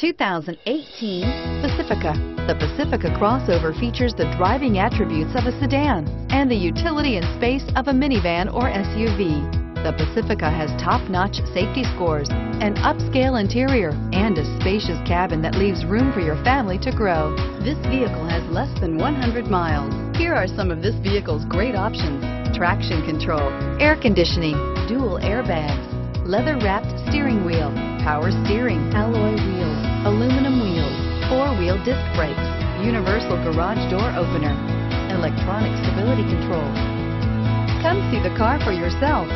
2018 Pacifica. The Pacifica crossover features the driving attributes of a sedan and the utility and space of a minivan or SUV. The Pacifica has top-notch safety scores, an upscale interior, and a spacious cabin that leaves room for your family to grow. This vehicle has less than 100 miles. Here are some of this vehicle's great options: traction control, air conditioning, dual airbags, leather-wrapped steering wheel, power steering, alloy wheels, aluminum wheels, four-wheel disc brakes, universal garage door opener, electronic stability control. Come see the car for yourself.